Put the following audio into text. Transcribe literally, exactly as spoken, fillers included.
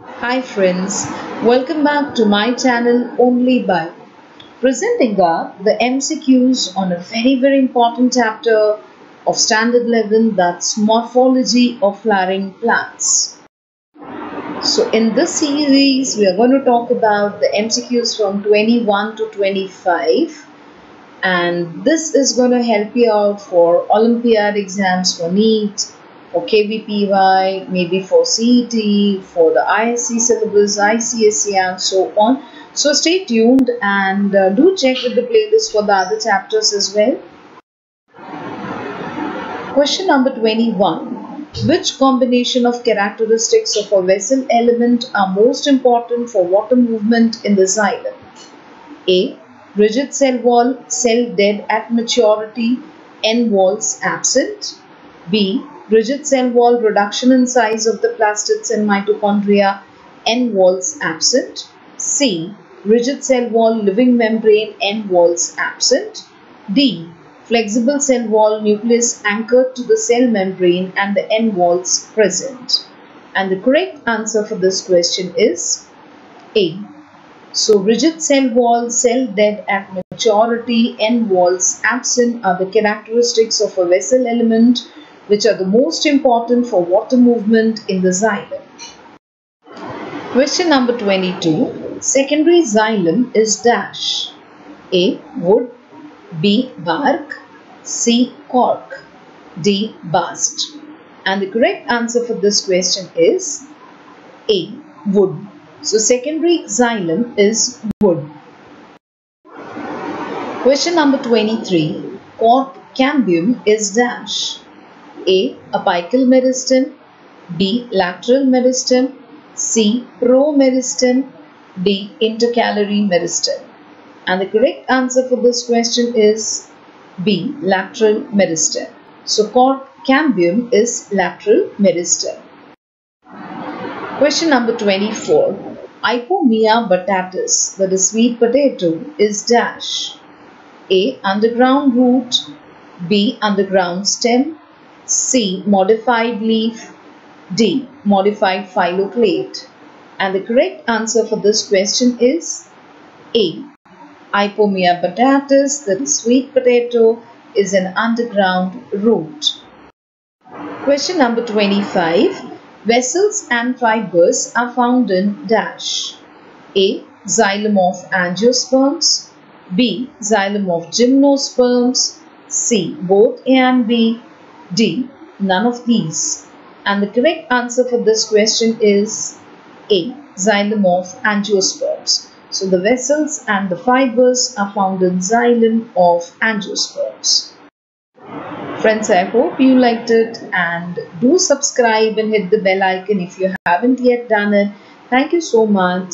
Hi friends, welcome back to my channel Only By. Presenting are the M C Qs on a very very important chapter of standard eleven, that's morphology of flowering plants. So in this series we are going to talk about the M C Qs from twenty-one to twenty-five, and this is going to help you out for Olympiad exams, for NEET, for K V P Y, maybe for C E T, for the I S C syllabus, I C S E and so on. So stay tuned and uh, do check with the playlist for the other chapters as well. Question number twenty-one. Which combination of characteristics of a vessel element are most important for water movement in the xylem? A. Rigid cell wall, cell dead at maturity, end walls absent. B. Rigid cell wall, reduction in size of the plastids and mitochondria, end walls absent. C. Rigid cell wall, living membrane, end walls absent. D. Flexible cell wall, nucleus anchored to the cell membrane and the end walls present. And the correct answer for this question is A. So rigid cell wall, cell dead at maturity, end walls absent are the characteristics of a vessel element which are the most important for water movement in the xylem. Question number twenty-two. Secondary xylem is dash. A. Wood. B. Bark. C. Cork. D. Bast. And the correct answer for this question is A. Wood. So secondary xylem is wood. Question number twenty-three. Cork cambium is dash. A. Apical meristem. B. Lateral meristem. C. Promeristem. D. Intercalary meristem. And the correct answer for this question is B. Lateral meristem. So cork cambium is lateral meristem. Question number twenty-four. Ipomoea batatas, that is sweet potato, is dash. A. Underground root. B. Underground stem. C. Modified leaf. D. Modified phylloclade. And the correct answer for this question is A. Ipomoea batatas, that is sweet potato, is an underground root. Question number twenty-five. Vessels and fibers are found in dash. A. Xylem of angiosperms. B. Xylem of gymnosperms. C. Both A and B. D. None of these. And the correct answer for this question is A. Xylem of angiosperms. So the vessels and the fibers are found in xylem of angiosperms. Friends, I hope you liked it, and do subscribe and hit the bell icon if you haven't yet done it. Thank you so much.